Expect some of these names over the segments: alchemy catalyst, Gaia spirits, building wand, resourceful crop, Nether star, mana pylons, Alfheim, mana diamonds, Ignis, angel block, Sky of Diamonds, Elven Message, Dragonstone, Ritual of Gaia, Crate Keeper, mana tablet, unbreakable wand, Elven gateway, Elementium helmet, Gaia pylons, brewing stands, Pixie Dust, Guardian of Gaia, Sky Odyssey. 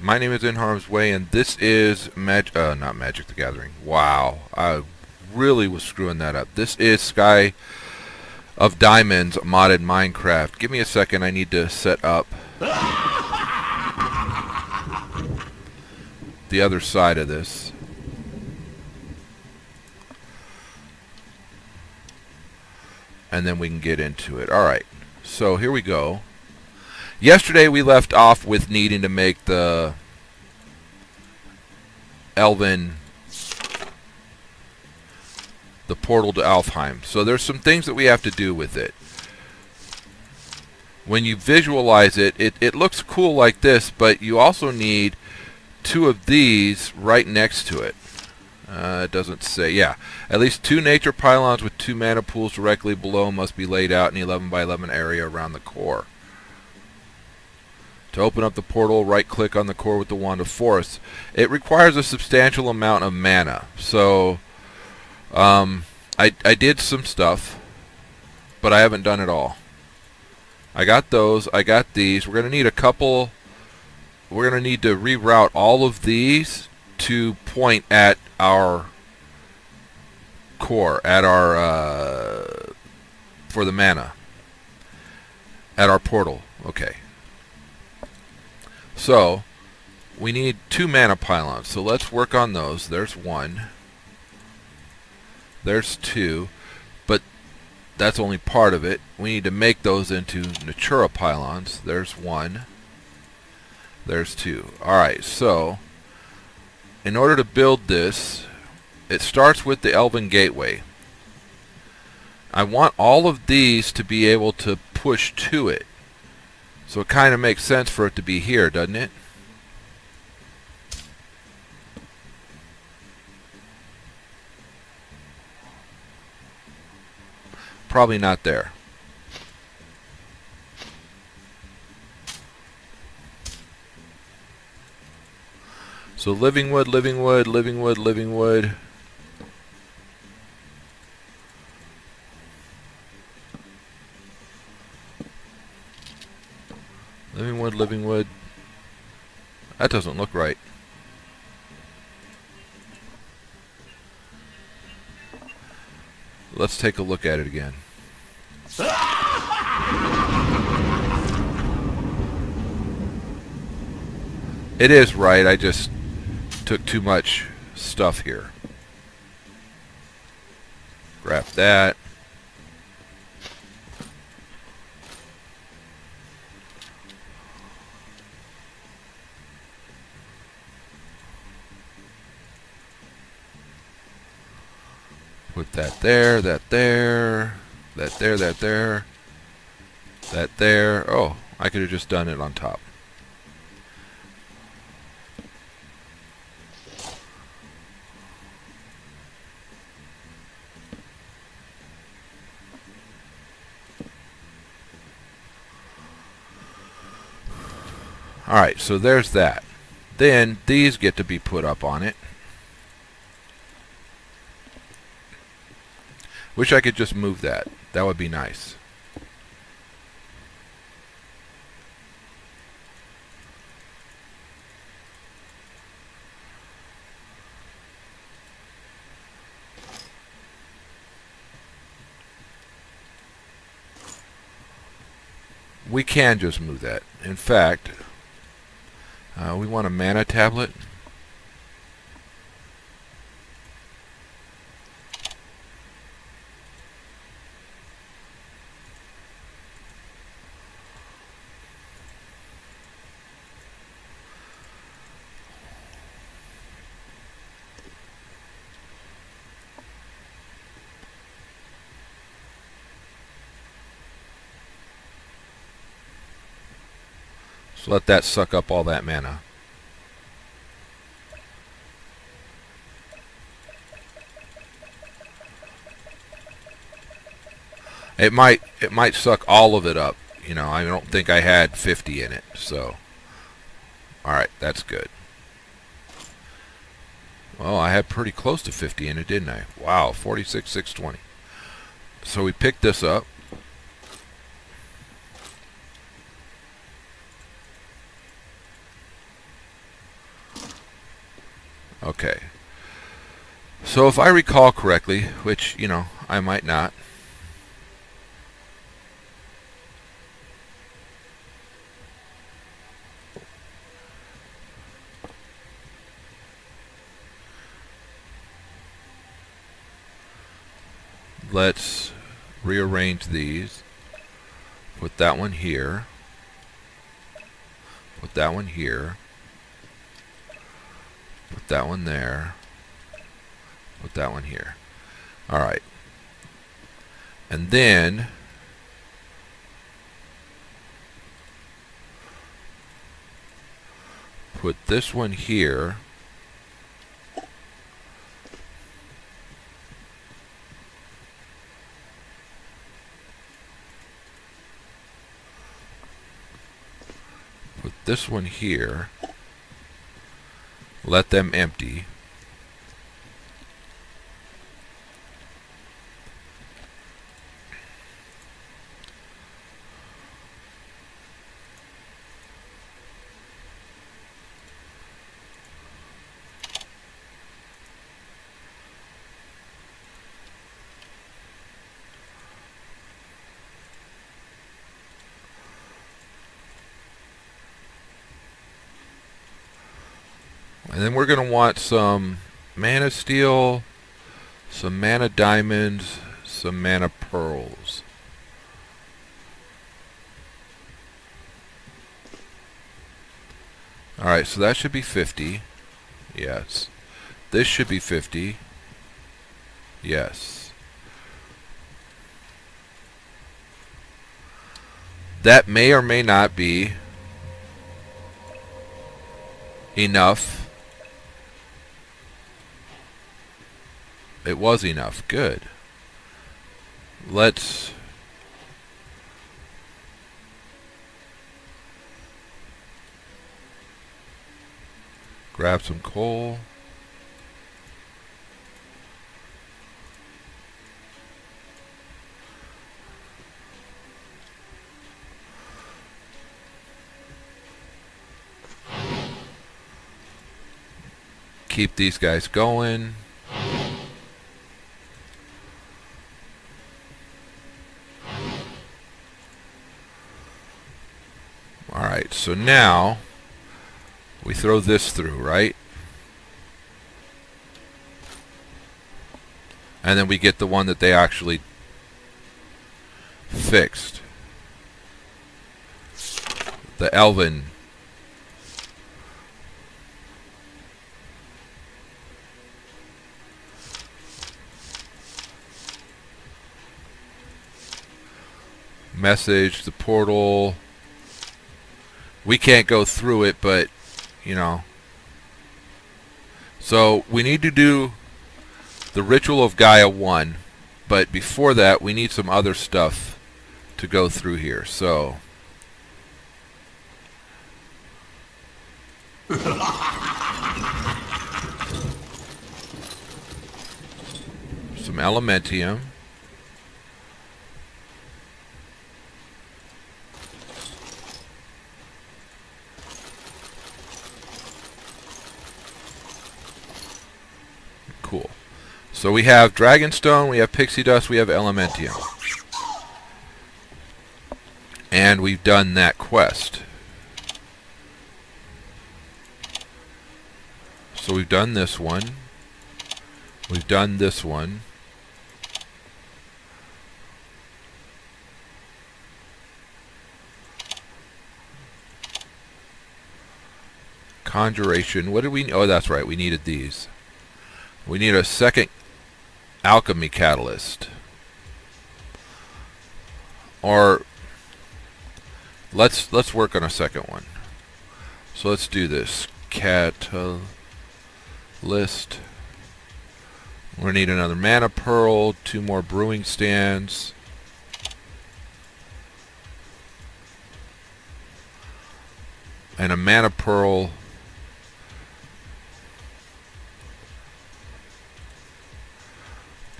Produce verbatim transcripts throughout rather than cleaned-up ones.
My name is In Harm's Way, and this is Mag- uh, not Magic the Gathering. Wow, I really was screwing that up. This is Sky of Diamonds modded Minecraft. Give me a second, I need to set up the other side of this. And then we can get into it. Alright, so here we go. Yesterday we left off with needing to make the Elven, the portal to Alfheim. So there's some things that we have to do with it. When you visualize it, it, it looks cool like this, but you also need two of these right next to it. Uh, it doesn't say, yeah. At least two nature pylons with two mana pools directly below must be laid out in eleven by eleven area around the core. To open up the portal, right-click on the core with the Wand of Force. It requires a substantial amount of mana, so um, I, I did some stuff, but I haven't done it all. I got those, I got these. We're going to need a couple, we're going to need to reroute all of these to point at our core, at our, uh, for the mana, at our portal. Okay. So, we need two mana pylons, so let's work on those. There's one. There's two. But that's only part of it. We need to make those into Natura pylons. There's one. There's two. Alright, so, in order to build this, it starts with the Elven gateway. I want all of these to be able to push to it. So it kind of makes sense for it to be here, doesn't it? Probably not there. So Livingwood, Livingwood, Livingwood, Livingwood. Livingwood, Livingwood. That doesn't look right. Let's take a look at it again. It is right, I just took too much stuff here. Grab that. Put that there, that there, that there, that there, that there. Oh, I could have just done it on top. Alright, so there's that. Then these get to be put up on it. Wish I could just move that. That would be nice. We can just move that. In fact, uh, we want a mana tablet. Let that suck up all that mana. It might it might suck all of it up. You know, I don't think I had fifty in it, so alright, that's good. Well, I had pretty close to fifty in it, didn't I? Wow, forty-six, six twenty. So we picked this up. Okay. So if I recall correctly, which, you know, I might not. Let's rearrange these. Put that one here. Put that one here. Put that one there. Put that one here. Alright. And then put this one here. Put this one here. Let them empty. And then we're going to want some mana steel, some mana diamonds, some mana pearls. Alright, so that should be fifty. Yes. This should be fifty. Yes. That may or may not be enough. It was enough. Good. Let's grab some coal. Keep these guys going. Alright, so now we throw this through, right? And then we get the one that they actually fixed. The Elven Message, the portal. We can't go through it, but, you know. So, we need to do the Ritual of Gaia one, but before that, we need some other stuff to go through here, so. Some Elementium. Cool. So we have Dragonstone, we have Pixie Dust, we have Elementium. And we've done that quest. So we've done this one. We've done this one. Conjuration. What did we... Oh, that's right. We needed these. We need a second alchemy catalyst. Or let's let's work on a second one. So let's do this. Catalyst. We're gonna need another mana pearl, two more brewing stands. And a mana pearl.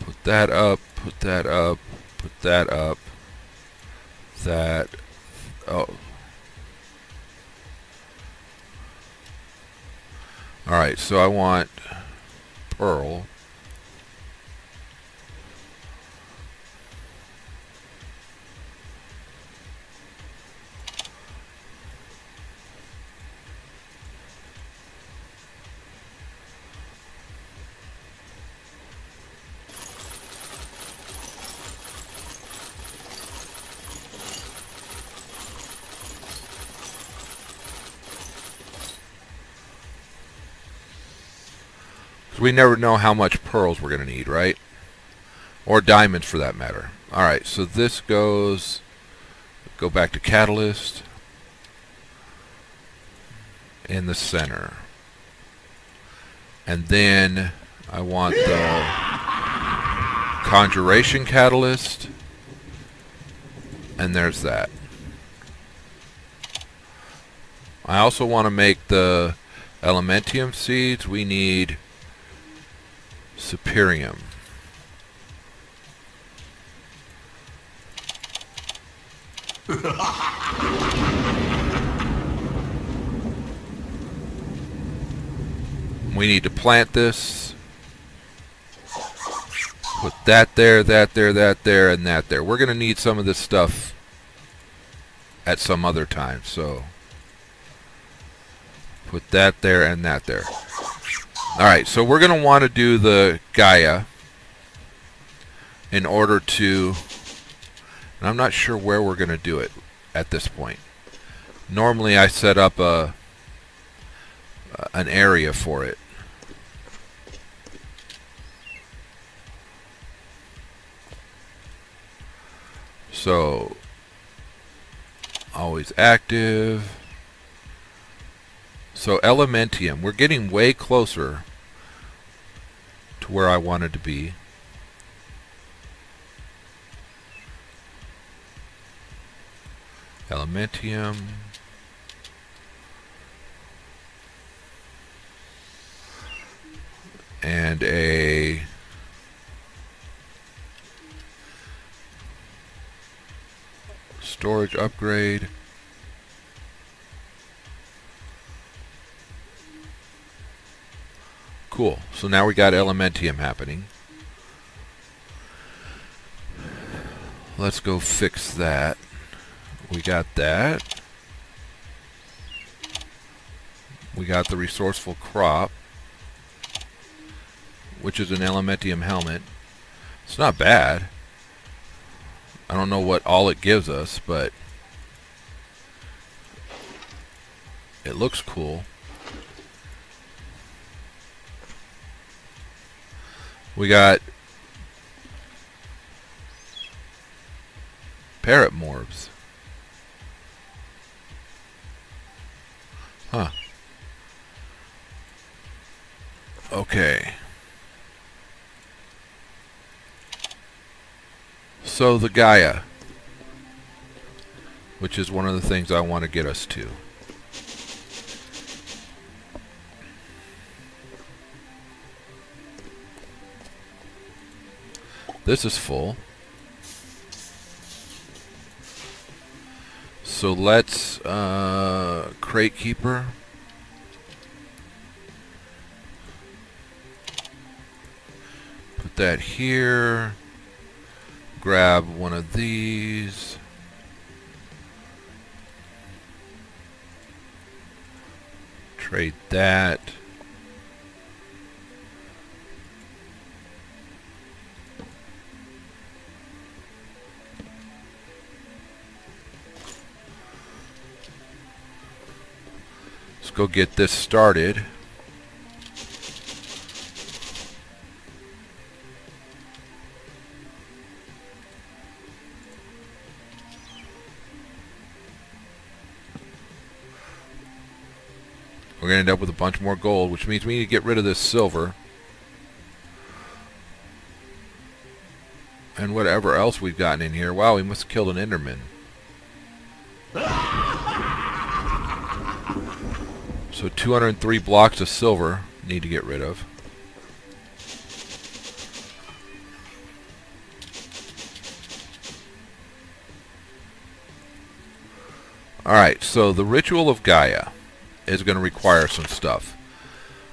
Put that up, put that up, put that up, that, oh. Alright, so I want pearl. We never know how much pearls we're going to need, right? Or diamonds, for that matter. Alright, so this goes... Go back to catalyst. In the center. And then I want the conjuration catalyst. And there's that. I also want to make the elementium seeds. We need... Superium. We need to plant this. Put that there, that there, that there, and that there. We're going to need some of this stuff at some other time, so put that there and that there. Alright, so we're going to want to do the Gaia in order to, and I'm not sure where we're going to do it at this point. Normally I set up a an area for it. So, always active. So Elementium, we're getting way closer to where I wanted to be. Elementium. And a... storage upgrade. Cool. So now we got Elementium happening. Let's go fix that. We got that. We got the resourceful crop, which is an Elementium helmet. It's not bad. I don't know what all it gives us, but it looks cool. We got Parrot Morphs. Huh. Okay. So the Gaia, which is one of the things I want to get us to. This is full. So let's uh, Crate Keeper. Put that here. Grab one of these. Trade that. Go get this started. We're gonna end up with a bunch more gold, which means we need to get rid of this silver and whatever else we've gotten in here. Wow, we must have killed an Enderman. So two hundred three blocks of silver need to get rid of. Alright, so the Ritual of Gaia is going to require some stuff.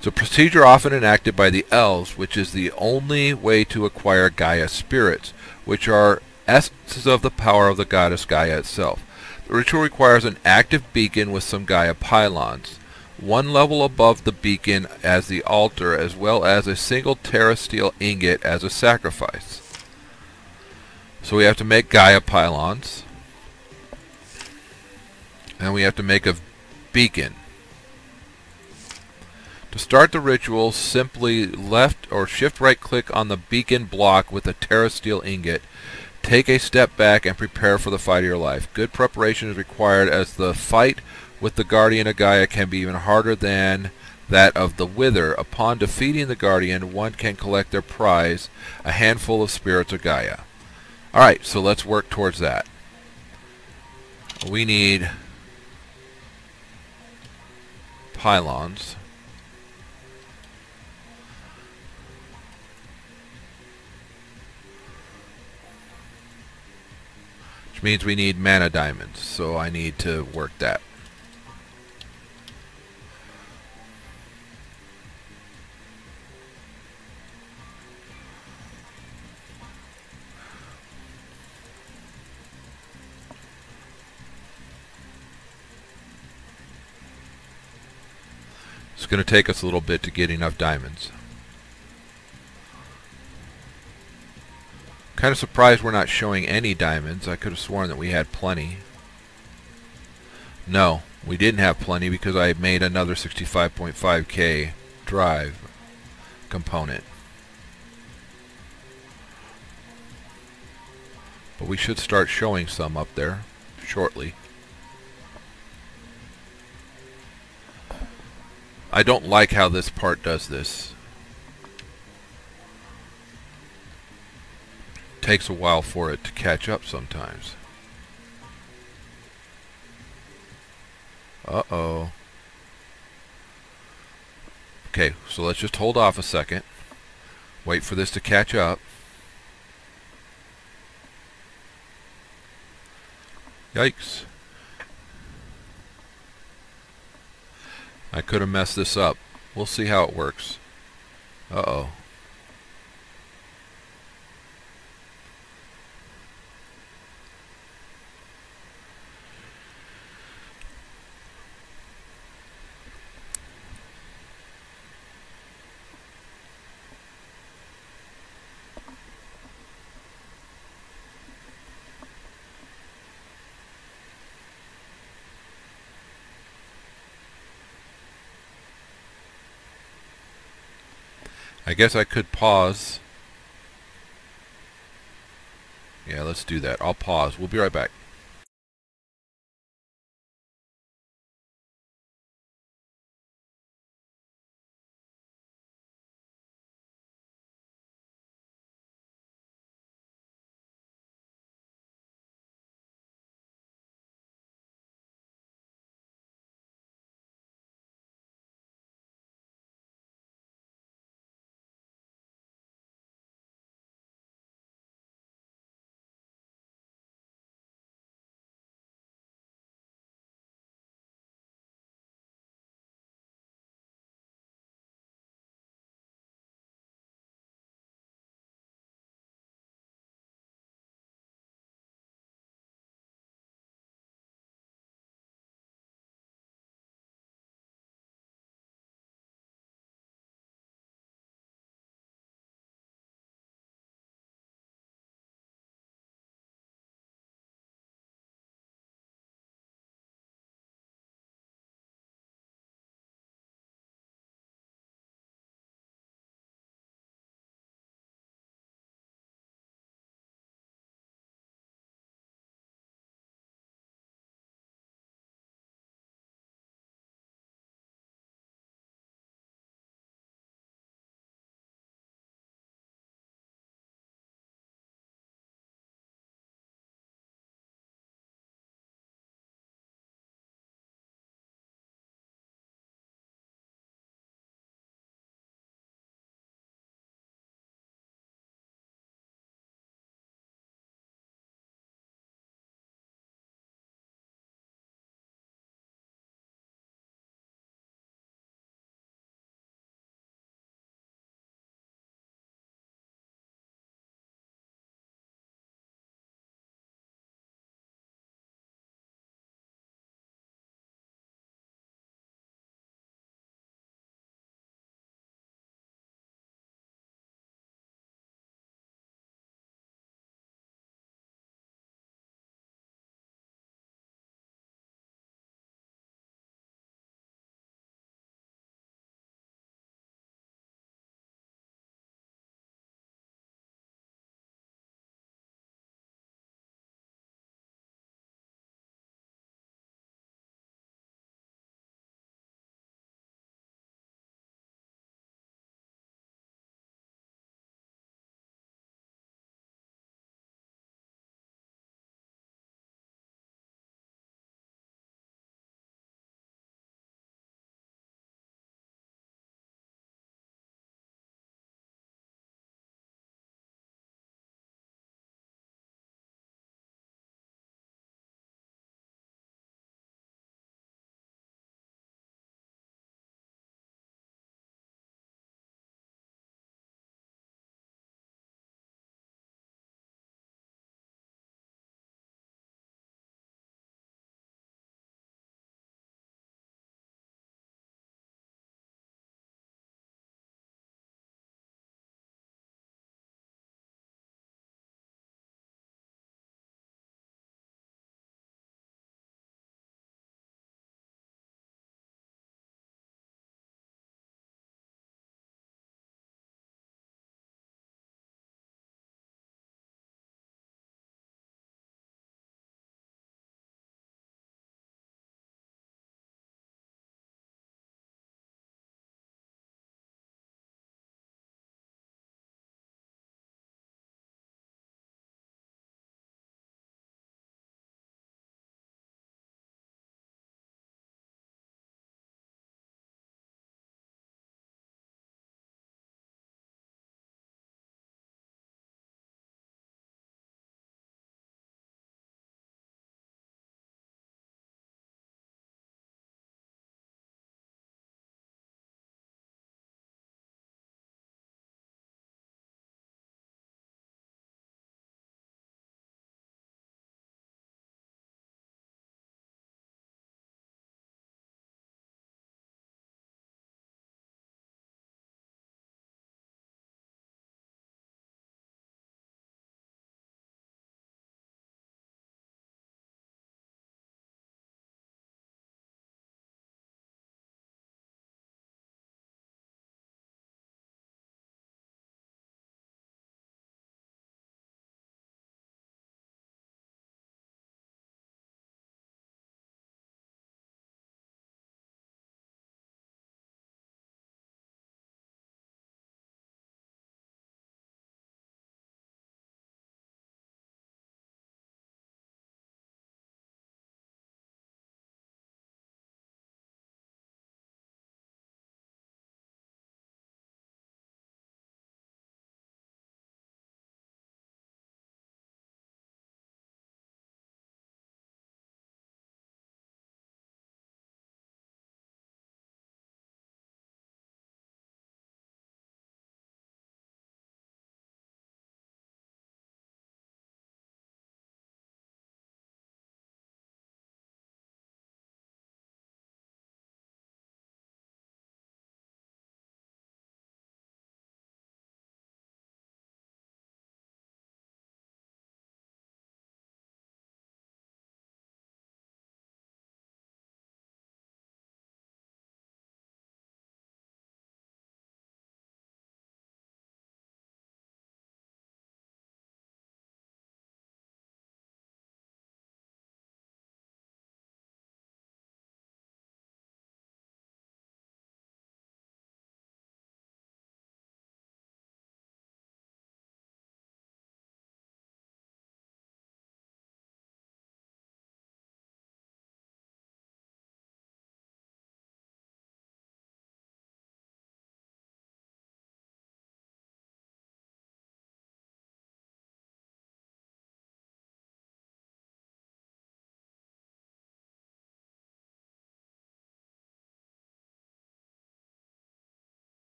It's a procedure often enacted by the elves, which is the only way to acquire Gaia spirits, which are essences of the power of the goddess Gaia itself. The ritual requires an active beacon with some Gaia pylons, one level above the beacon as the altar, as well as a single terrasteel ingot as a sacrifice. So we have to make Gaia pylons, and we have to make a beacon. To start the ritual, simply left or shift right click on the beacon block with a terrasteel ingot. Take a step back and prepare for the fight of your life. Good preparation is required, as the fight with the Guardian of Gaia can be even harder than that of the Wither. Upon defeating the Guardian, one can collect their prize, a handful of spirits of Gaia. Alright, so let's work towards that. We need pylons. Which means we need mana diamonds, so I need to work that. It's going to take us a little bit to get enough diamonds. Kind of surprised we're not showing any diamonds. I could have sworn that we had plenty. No, we didn't have plenty because I made another sixty-five point five K drive component. But we should start showing some up there shortly. I don't like how this part does this. Takes a while for it to catch up sometimes. Uh-oh. Okay, so let's just hold off a second. Wait for this to catch up. Yikes. I could have messed this up. We'll see how it works. Uh-oh. I guess I could pause. Yeah, let's do that. I'll pause. We'll be right back.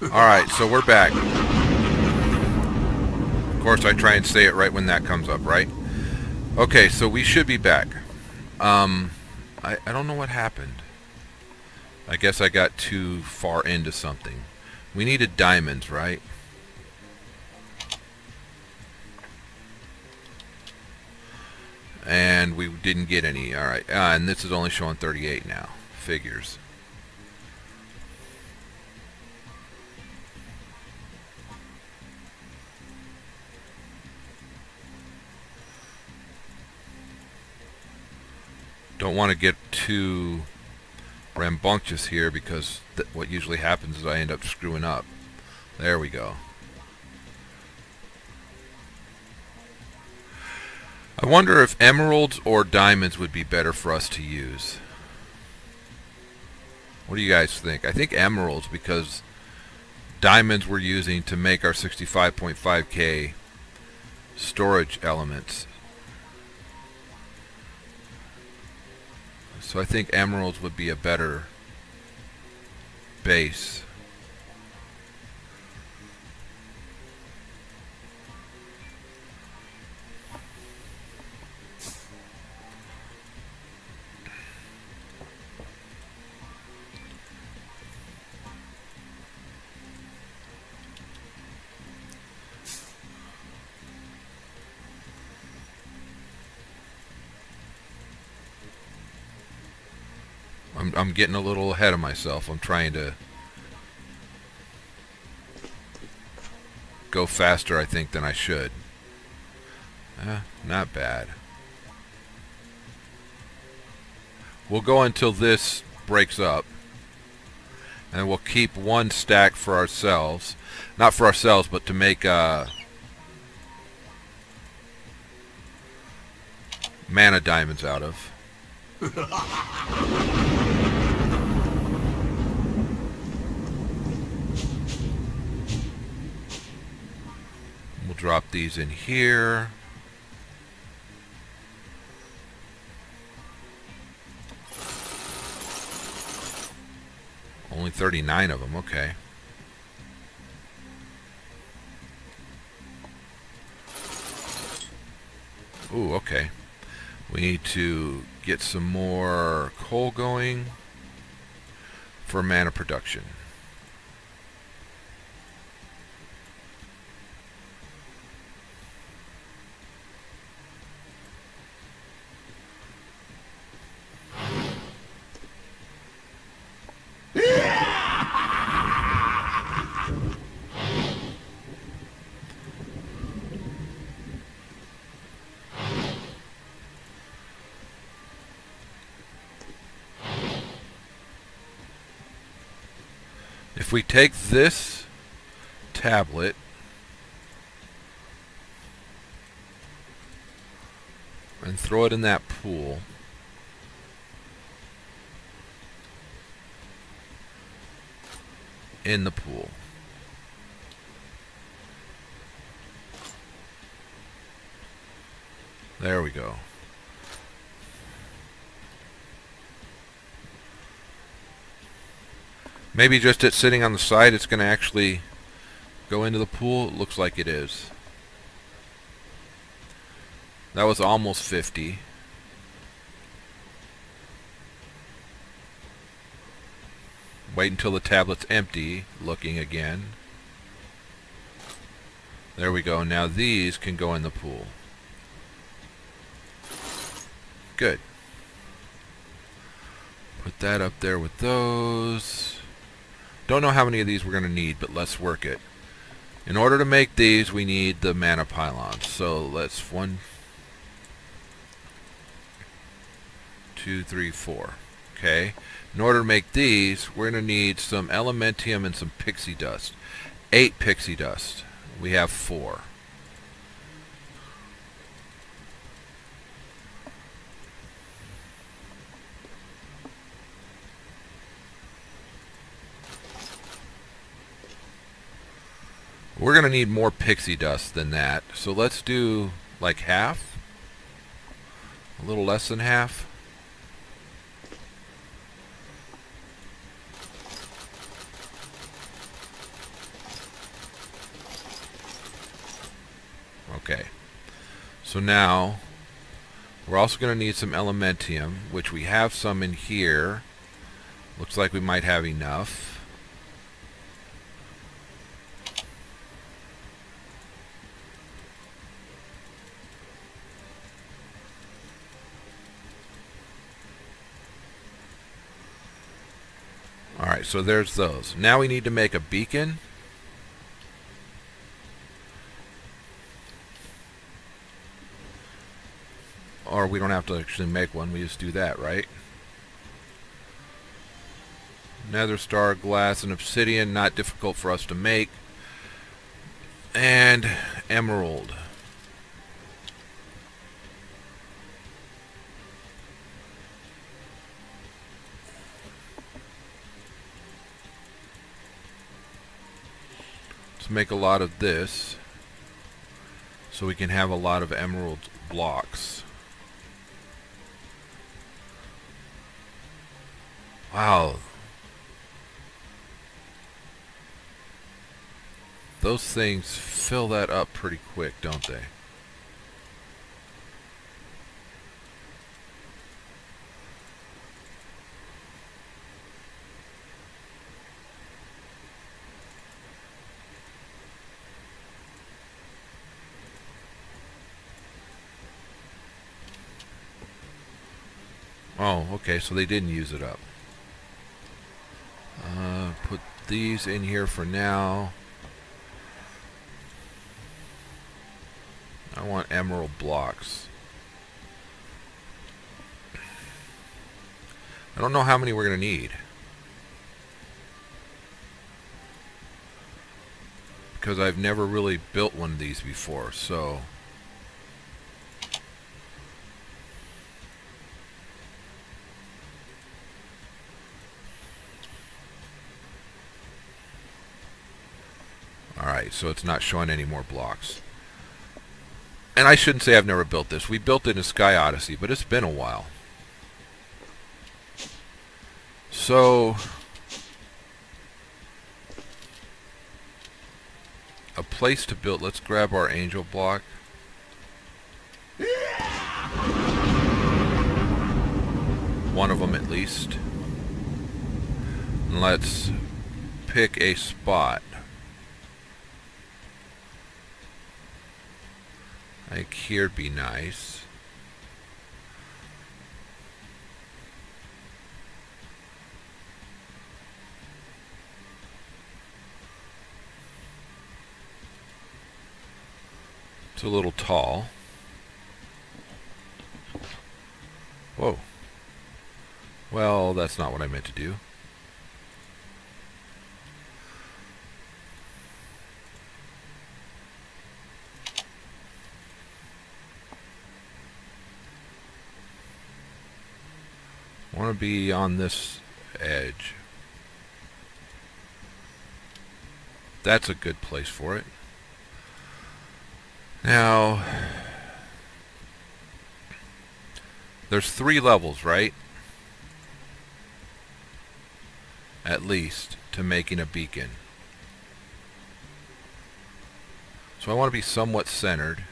Alright, so we're back. Of course, I try and say it right when that comes up, right? Okay, so we should be back. Um, I, I don't know what happened. I guess I got too far into something. We needed diamonds, right? And we didn't get any. Alright, ah, and this is only showing thirty-eight now. Figures. Don't want to get too rambunctious here, because th what usually happens is I end up screwing up. There we go. I wonder if emeralds or diamonds would be better for us to use. What do you guys think? I think emeralds, because diamonds we're using to make our sixty-five point five K storage elements. So I think emeralds would be a better base. I'm, I'm getting a little ahead of myself. I'm trying to go faster, I think, than I should. Eh, not bad. We'll go until this breaks up. And we'll keep one stack for ourselves. Not for ourselves, but to make uh, mana diamonds out of. We'll drop these in here. Only thirty-nine of them, okay. Ooh, okay. We need to get some more coal going for mana production. If we take this tablet and throw it in that pool, in the pool. There we go. Maybe just it sitting on the side, it's going to actually go into the pool. It looks like it is. That was almost fifty. Wait until the tablet's empty, looking again. There we go. Now these can go in the pool. Good. Put that up there with those. Don't know how many of these we're going to need, but let's work it. In order to make these, we need the mana pylons. So let's one, two, three, four. Okay. In order to make these, we're going to need some elementium and some pixie dust. Eight pixie dust. We have four. We're going to need more pixie dust than that. So let's do like half. A little less than half. Okay. So now we're also going to need some elementium, which we have some in here. Looks like we might have enough. Alright, so there's those. Now we need to make a beacon. Or we don't have to actually make one, we just do that, right? Nether star, glass, and obsidian, not difficult for us to make. And emerald. Make a lot of this so we can have a lot of emerald blocks. Wow, those things fill that up pretty quick, don't they? Oh, okay, so they didn't use it up. Uh, put these in here for now. I want emerald blocks. I don't know how many we're going to need, because I've never really built one of these before, so... Alright, so it's not showing any more blocks. And I shouldn't say I've never built this. We built it in Sky Odyssey, but it's been a while. So, a place to build. Let's grab our angel block. One of them at least. And let's pick a spot. Like here'd be nice. It's a little tall. Whoa. Well, that's not what I meant to do. Want to be on this edge. That's a good place for it. Now, there's three levels, right? At least, to making a beacon. So I want to be somewhat centered.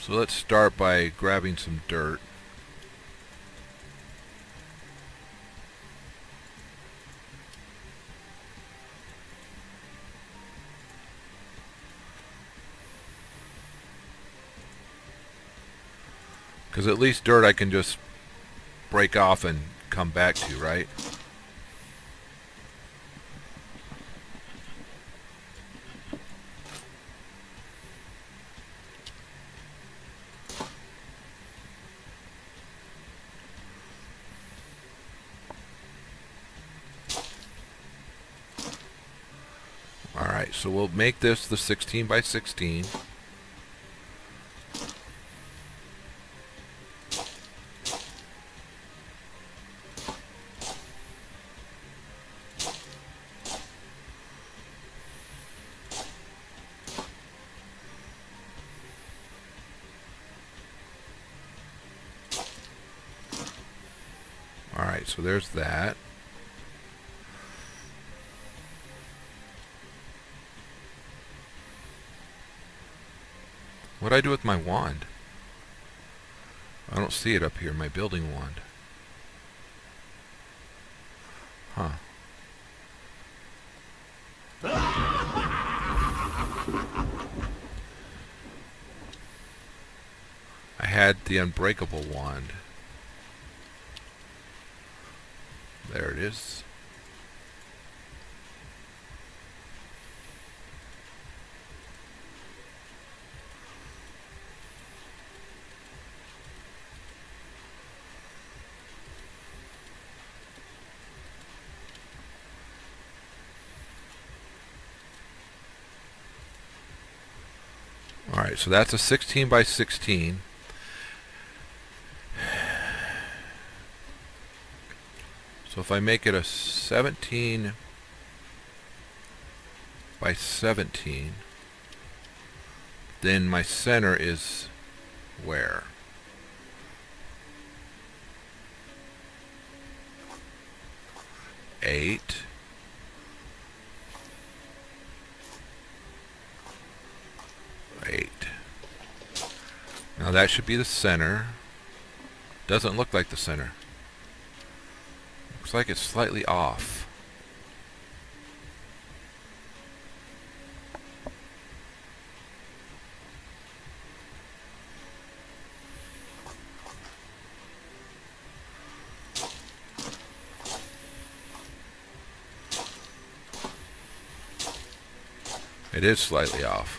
So let's start by grabbing some dirt. Because at least dirt I can just break off and come back to, right? Alright, so we'll make this the sixteen by sixteen. So there's that. What'd I do with my wand? I don't see it up here, my building wand. Huh. I had the unbreakable wand. There it is. Alright, so that's a sixteen by sixteen. So if I make it a seventeen by seventeen, then my center is where? eight. eight. Now that should be the center. Doesn't look like the center. Looks like it's slightly off. It is slightly off.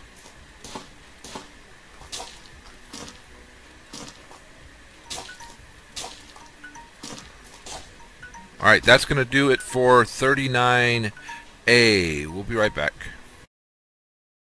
Alright, that's going to do it for thirty-nine A. We'll be right back.